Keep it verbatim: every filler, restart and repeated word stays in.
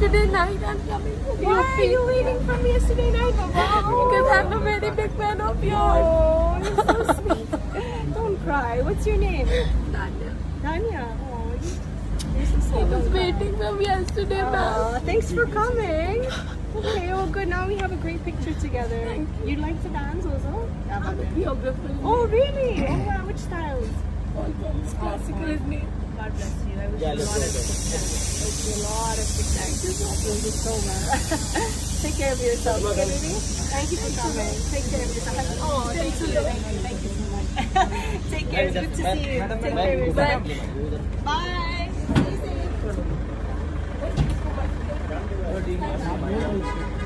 yesterday night and coming for me. Why are you waiting from yesterday night? Wow. Because I'm a very big fan of yours. Oh, you're so sweet. Don't cry. What's your name? Tanya. Tanya. Oh, you're so sweet. I was waiting from yesterday, ma'am. Thanks for coming. Okay, well good, now we have a great picture together. Thank you. You like to dance also? I'm a choreographer. Oh really? Oh wow, which styles? All forms, classical is me. God bless you. I wish yeah, you a lot of success. I wish you a lot of success. Thank you so much. Take care of yourself, okay baby? Thank you for coming. Take care of yourself. Oh, thanks for living. Thank you so much. Take care, it's good to see you. Take care of yourself. Bye. Bye. Thank you.